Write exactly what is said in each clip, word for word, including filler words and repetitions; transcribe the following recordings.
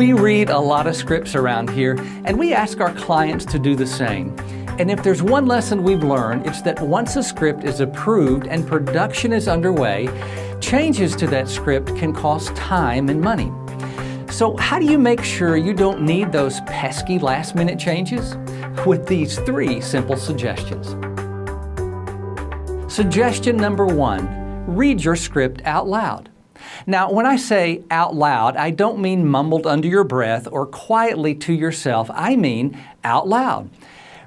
We read a lot of scripts around here, and we ask our clients to do the same. And if there's one lesson we've learned, it's that once a script is approved and production is underway, changes to that script can cost time and money. So how do you make sure you don't need those pesky last-minute changes? With these three simple suggestions. Suggestion number one, read your script out loud. Now, when I say out loud, I don't mean mumbled under your breath or quietly to yourself. I mean out loud.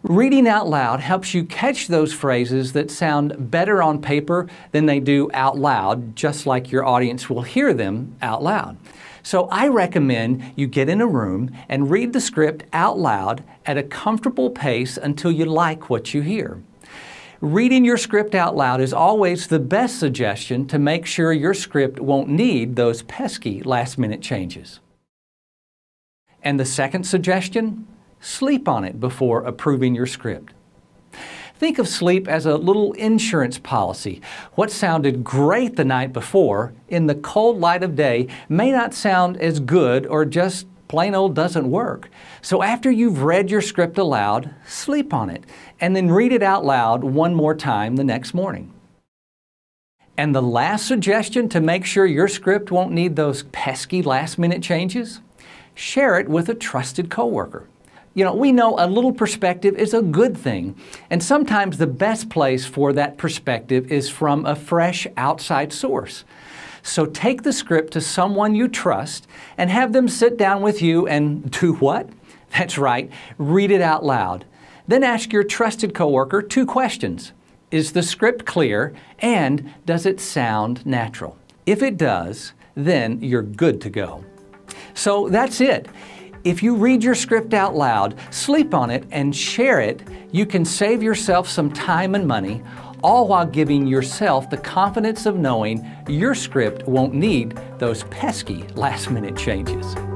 Reading out loud helps you catch those phrases that sound better on paper than they do out loud, just like your audience will hear them out loud. So I recommend you get in a room and read the script out loud at a comfortable pace until you like what you hear. Reading your script out loud is always the best suggestion to make sure your script won't need those pesky last-minute changes. And the second suggestion? Sleep on it before approving your script. Think of sleep as a little insurance policy. What sounded great the night before, in the cold light of day, may not sound as good or just plain old doesn't work. So after you've read your script aloud, sleep on it, and then read it out loud one more time the next morning. And the last suggestion to make sure your script won't need those pesky last-minute changes? Share it with a trusted coworker. You know, we know a little perspective is a good thing, and sometimes the best place for that perspective is from a fresh outside source. So take the script to someone you trust and have them sit down with you and do what? That's right, read it out loud. Then ask your trusted coworker two questions. Is the script clear, and does it sound natural? If it does, then you're good to go. So that's it. If you read your script out loud, sleep on it, and share it, you can save yourself some time and money, all while giving yourself the confidence of knowing your script won't need those pesky last-minute changes.